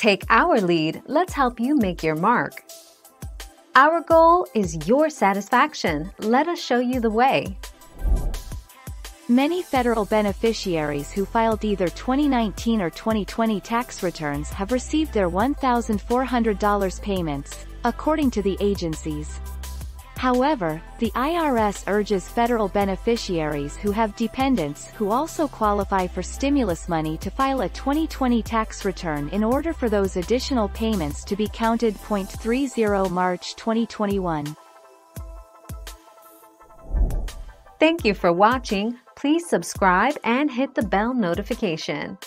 Take our lead, let's help you make your mark. Our goal is your satisfaction. Let us show you the way. Many federal beneficiaries who filed either 2019 or 2020 tax returns have received their $1,400 payments, according to the agencies. However, the IRS urges federal beneficiaries who have dependents who also qualify for stimulus money to file a 2020 tax return in order for those additional payments to be counted. 30 March 2021. Thank you for watching. Please subscribe and hit the bell notification.